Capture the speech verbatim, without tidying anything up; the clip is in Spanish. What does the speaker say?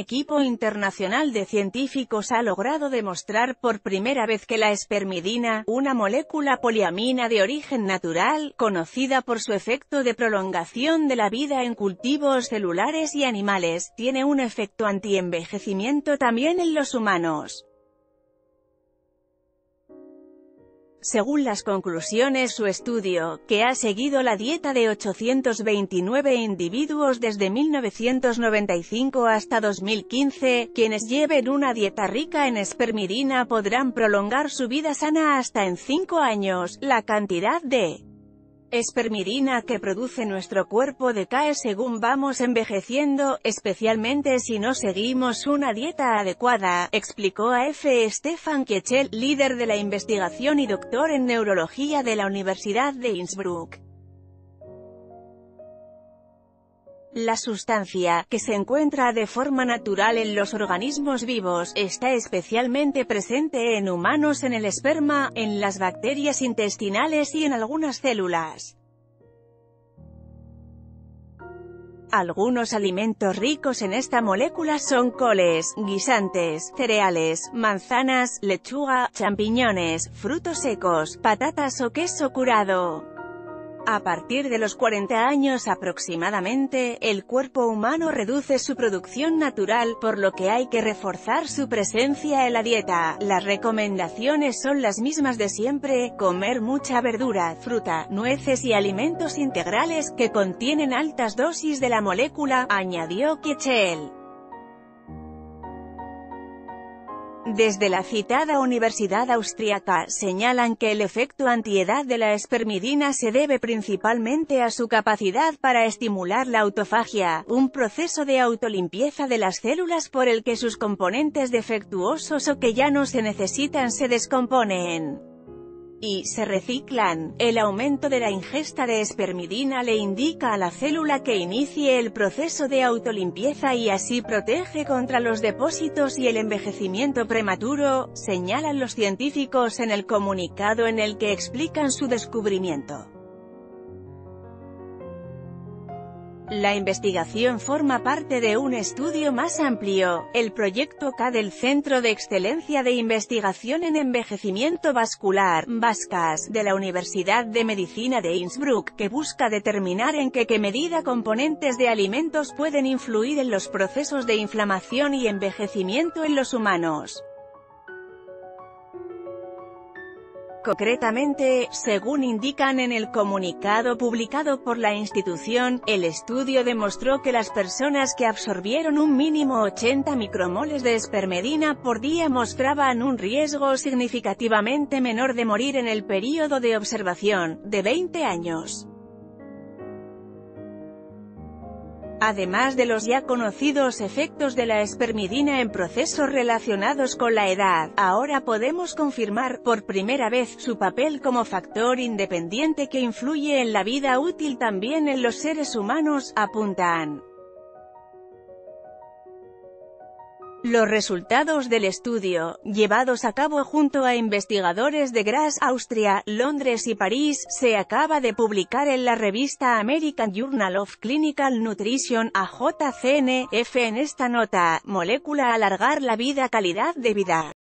equipo internacional de científicos ha logrado demostrar por primera vez que la espermidina, una molécula poliamina de origen natural, conocida por su efecto de prolongación de la vida en cultivos celulares y animales, tiene un efecto antienvejecimiento también en los humanos. Según las conclusiones, su estudio, que ha seguido la dieta de ochocientos veintinueve individuos desde mil novecientos noventa y cinco hasta dos mil quince, quienes lleven una dieta rica en espermidina podrán prolongar su vida sana hasta en cinco años, la cantidad de espermidina que produce nuestro cuerpo decae según vamos envejeciendo, especialmente si no seguimos una dieta adecuada, explicó a F. Stefan Kiechl, líder de la investigación y doctor en neurología de la Universidad de Innsbruck. La sustancia, que se encuentra de forma natural en los organismos vivos, está especialmente presente en humanos en el esperma, en las bacterias intestinales y en algunas células. Algunos alimentos ricos en esta molécula son coles, guisantes, cereales, manzanas, lechuga, champiñones, frutos secos, patatas o queso curado. A partir de los cuarenta años aproximadamente, el cuerpo humano reduce su producción natural, por lo que hay que reforzar su presencia en la dieta. Las recomendaciones son las mismas de siempre: comer mucha verdura, fruta, nueces y alimentos integrales que contienen altas dosis de la molécula, añadió Kiechl. Desde la citada Universidad Austriaca, señalan que el efecto antiedad de la espermidina se debe principalmente a su capacidad para estimular la autofagia, un proceso de autolimpieza de las células por el que sus componentes defectuosos o que ya no se necesitan se descomponen y se reciclan. El aumento de la ingesta de espermidina le indica a la célula que inicie el proceso de autolimpieza y así protege contra los depósitos y el envejecimiento prematuro, señalan los científicos en el comunicado en el que explican su descubrimiento. La investigación forma parte de un estudio más amplio, el Proyecto K del Centro de Excelencia de Investigación en Envejecimiento Vascular, Vascas, de la Universidad de Medicina de Innsbruck, que busca determinar en qué, qué medida componentes de alimentos pueden influir en los procesos de inflamación y envejecimiento en los humanos. Concretamente, según indican en el comunicado publicado por la institución, el estudio demostró que las personas que absorbieron un mínimo ochenta micromoles de espermidina por día mostraban un riesgo significativamente menor de morir en el período de observación, de veinte años. Además de los ya conocidos efectos de la espermidina en procesos relacionados con la edad, ahora podemos confirmar, por primera vez, su papel como factor independiente que influye en la vida útil también en los seres humanos, apuntan. Los resultados del estudio, llevados a cabo junto a investigadores de Graz, Austria, Londres y París, se acaba de publicar en la revista American Journal of Clinical Nutrition, A J C N F. En esta nota, molécula alargar la vida, calidad de vida.